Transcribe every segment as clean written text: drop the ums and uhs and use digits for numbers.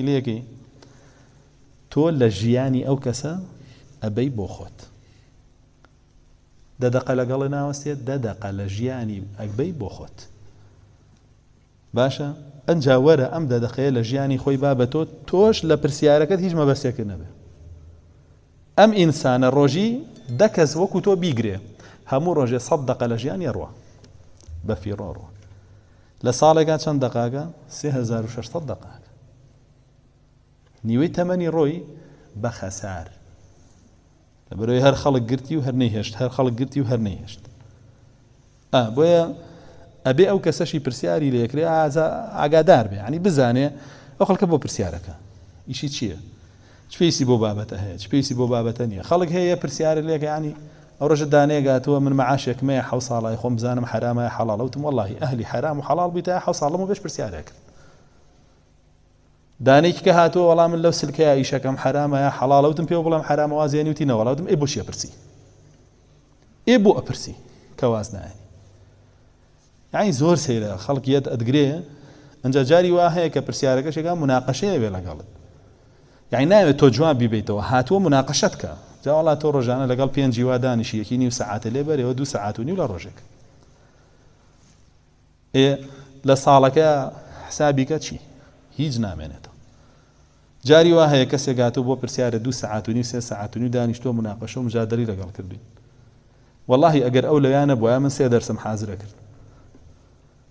إليكي تو لجياني أو كسا أبي بوخوت ددق لقلنا وستي ددق لجياني أبي بوخوت باشا أنجا ورا أم ددقي لجياني خوي بابتو توش لبرسياركت هيج ما بس يكن أم إنسان الرجي دكز وكتو بيجري همو رجي صدق لجياني يروى بفيرارو لصالقا چند دقاقا 3600 دقاق نيوي تمني روي بخسار لبروي هر خلق قرتي وهر نيهشت هر خلق قرتي وهر نيهشت بويا أبي أو كساشي برسياري ليكري عقادار بي يعني بزاني أو خلق بو برسياركا إشي تشيه شبيسي بو بابته هي شبيسي بو بابتانية خلق هي برسياري ليك يعني أو رجل داني قاتوا من معاشك ما يحوصاله يخوم زانم حرام يا حلال وتم والله أهلي حرام وحلال بيتا حوصاله ما بيش برسيارك دانيك كهاتوا والله من لو سلك يا إيشك أم حرام يا حلال وتم بيو بلا حرام وازيني وتينا والله وتم إبوش يا برسي إبو أبرسي كوازنا يعني زور سيلا خلق يد أدقريه أنجا جاري واهي كبرسيارك شكا مناقشة بلا قالت يعني نايم توجوان ببيته وهاتوا مناقشتك جا والله تو رجعنا لقال بين جوا دانش يكي نيو ساعات ليبر و 2 ساعات ونيو لروجك اي لصالك حسابك تشي هيج نامنته جاري وهي كسقاتو بو برسيار 2 ساعات ونيو 3 ساعات ونيو دانش تو مناقشه ومجادله لقال كردين والله اجر اوليان ابو امن سيدر سم حازرك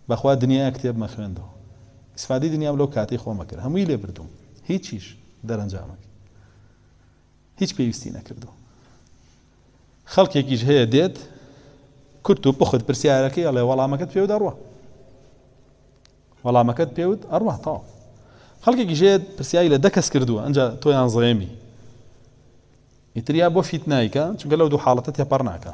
بخوا دنيا كتب مخوندو استفاده دنيا بلوكاتي خو مكر همي لبردم هيجيش در انجامك هیچ پیوستی نکردو خلقی که جهه دید کرتو بخود پرسیاره که الله والا مکت پیود اروه والا مکت پیود اروه طاو خلقی که جهه پرسیاره دکس کردو انجا توی انظامی اتریا با فتنایی که چون گلو دو حالتت یا پرناکه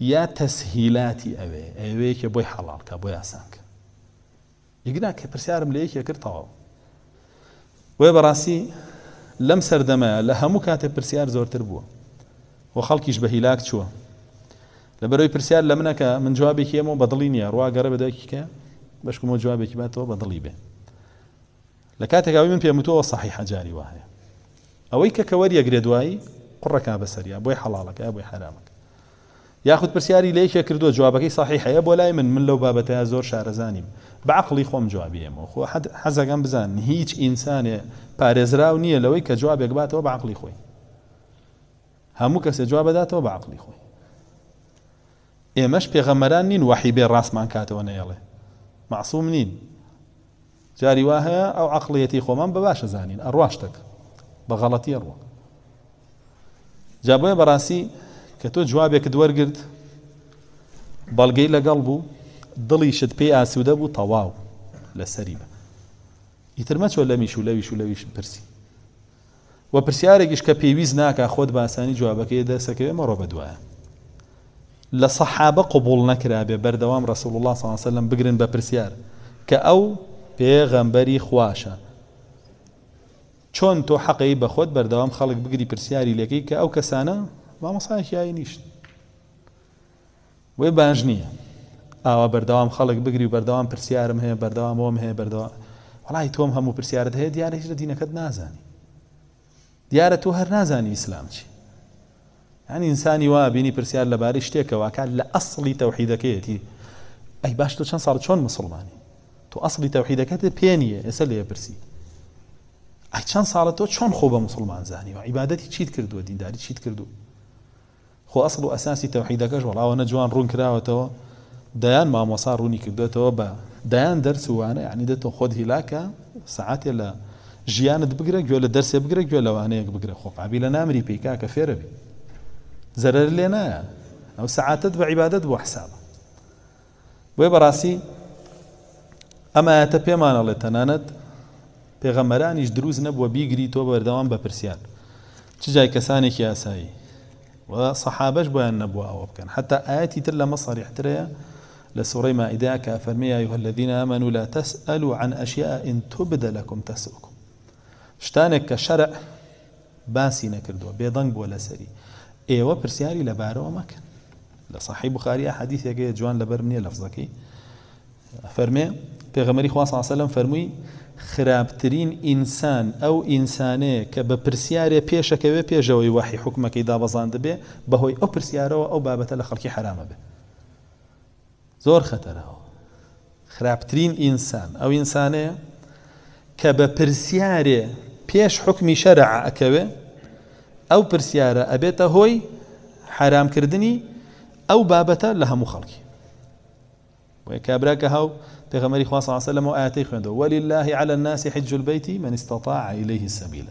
یا تسهیلاتی اوه که بای حلال که بای آسان که یکنه که پرسیاره ملیه که کرد طاو وی براسی لم سردما لها مكاتب برسيار زور تربوه وخلقيش بهلاك شو لبروي برسيار لمنك من جوابك يمو بضليني أروى قرب دايكك بشكمو جوابك باتو بضليبه لكاتك أوي من بيموتو والصحيحة جاري واهي أويك كوريا قردواي قرك أبسريا أبوي حلالك أبوي حرامك ياخد برسياري ليش يكردو جوابك صحيحة يا بولاي من لو بابتها زور شارزاني بعقلي خوم جوابي يمو خو حزقان بزان هيج إنسان پارێزراو نییە لەوەی کە جوابێک باتەوە بە عقلی خۆی هەموو کەسێ جواب بداتەوە بە عقلی خۆی ئێمەش پێغەمەران نین وحی بێ ڕاستمان کاتەوە نەیڵێ معسووم نین جاری وا هەیە ئەو عقلیەتی خۆمان بە باشە زانین ئەڕوا شتێک بە غەڵەتی ئەڕوا جا بۆیە بەڕاستی کە تۆ جوابێکت وەرگرت بەڵگەی لەگەڵ بوو دڵیشت پێی ئاسوودە بوو تەواو لەسەری بە يترمت ولا ميش برسي وبرسياركش كبيويز ناكا خود باساني جوابك يدا سكبي مرو بدواه لصحابه قبول نكرابه بردوام رسول الله صلى الله عليه وسلم بقرن ببرسيار كاو بيغمبري خواشا چون تو حقي بخود بردوام خلق بقري برسياري لكي كاو كسانا ما مصايح ياينيش وبانجنيه بردوام خلق بقري بردوام برسيارم هي بردوام وم هي بردوام والله توم همو برسيارت هي ديار هجر دينكت نازاني ديار تو هر نازاني اسلام شي يعني انساني وابيني برسيار لباري شتيك واكال لاصلي توحيدكيتي اي باش تو شان صارت شون مسلماني تو اصلي توحيدكت بينيه اسال يا برسي اي شان صارت تو شون خوبه مسلمان زاني وعبادتي تشيت كردو دين داري تشيت كردو خو اصل اساسي توحيدكش والله وانا جوان رون كراوتو ديان ما مصاروني كردو تو با دایان درس وانه یعنی دتو خود هلاکه ساعت لا جیان دبگره گوله درس بگره گوله وانه یک بگره خو قابل نامری پیکا کفره بی زرر لنا او ساعتت بعبادت بو حساب و براسی اما تپمان الله تنانت پیغمبران اج دروز نبو بیگری تو بردوام بپرسیان چجای کسانی کی اسای و صحابش بو نبو او بکن حتى آیاتی تر لما صریح تریا لسورة مائدة كافرمي يا أيها الذين آمنوا لا تسألوا عن أشياء إن تبد لكم تسؤكم شتانك كشرع باسي نكردو بيضنب ولا سري ايوا برسياري لبارو ومكن لصحيح بخاري حديث يا جوان لبرمني لفظكي فرمي بيغمري خواه صلى الله عليه وسلم فرمي خرابترین انسان او انسانه که به پرسیاری پیش که پیش جوی وحی حکم که دا بزند به بهوی او پرسیاره و او بابت لخلقی حرامه به زور خطره. خرابترین انسان او انسانه که به پرسیاری پیش حکمی شرع که او پرسیاره ابیت هوی حرام کردنی او بابت لهم خلقی. و کابراک هاو پیغمبری خواه صلی اللہ علیہ وسلم و آیاتی خونده ولله على الناس حج البيت من استطاع إليه السبيل.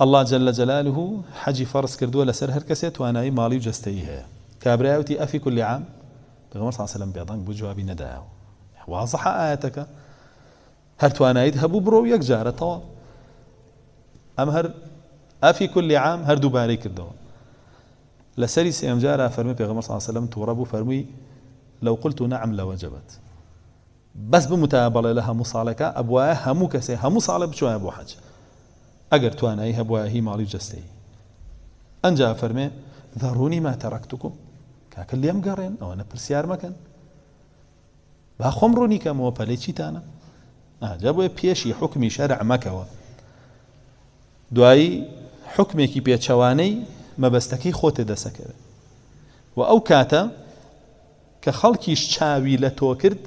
الله جل جلاله حج فرس کردوه لسر هر کسی توانای مالی و جستهیه. کابرایوتی افی كل عام پیغمبر صلی اللہ علیہ وسلم بیادانک بو جوابی نداو واضح آیاتک هر توانای دهبو برو یک جاره طوال ام هر افی كل عام هر دوباره کردوه لسری سیم جاره فرمی پیغمبر صلی اللہ علیہ وسلم توربو فرمی لو قلت نعم لوجبت بس بمتابله لها مصالك ابواه همو كسي همو صالب شو ابو حج اگر تواني ابواه مالي جستي انجا فرمي ذروني ما تركتكم كاكل يم قرين او انا برسيار مكان باخمروني كمو باليتشي تانا جابوا بيشي حكمي شرع مكوا دواي حكمي كي بيتشواني ما بستكي خوت دسكر واو كاتا كخلقيش تشاوي لتوكرد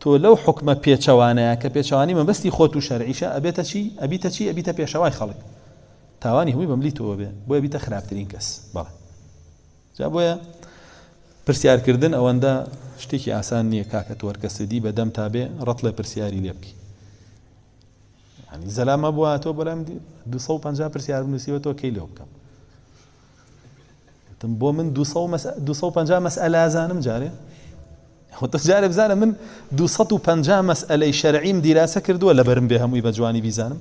تو لو حكمه بيتشوانه كبيتشواني من بس يخوتو شرعيشه ابيتا بيتشواي خلق تاواني هو بمليتو بو ابيتا خرابترين كس بلا جابويا برسيار كردن او اندا شتيكي آسان نيه كاكت وركسدي بدم تابع رطله برسياري ليبكي يعني زلام ابو تو بلام دو صو بانجا برسيار بنسيو تو كيلوكم تم بو من دو صو بانجا مساله زانم جاري وتجارب زانا من دو سطو پنجا مسألة شرعي دراسة كردو ولا برم بها مو بجواني بيزانم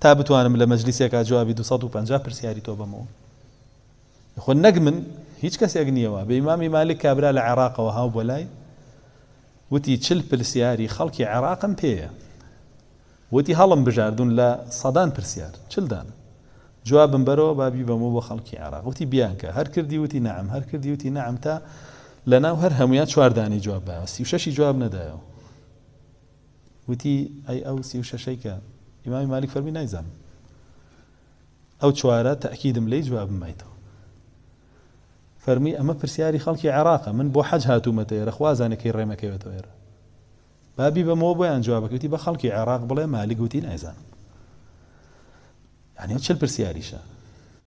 تابتوانم لمجلسك جوابي دو سطو پنجا پرسياري تو بمو خو نجمن هيج كاس يغنيوا بإمام مالك كابرا العراق وهاو بولاي وتي تشل پرسياري خلقي عراقم بيه وتي هلم بجاردون لا صدان پرسيار تشل دان جوابم برو بابي بمو خلقي عراق وتي بيانكا هر كردي وتي نعم هر كردي وتي نعم تا لنا هر هميات چوار داني جواب با 36 جواب نداو وتي اي او 36 ك امام مالك فرمي نايزم او چوار تاكيد ملي جواب مايتو فرمي اما برسياري خلقي عراقه من بو حج هاتو متير اخوازانك يرمك يوتير بابي بمو بو ان جوابك وتي بخلقي عراق بلا مالك وتي نايزم يعني وتشل برسياري شا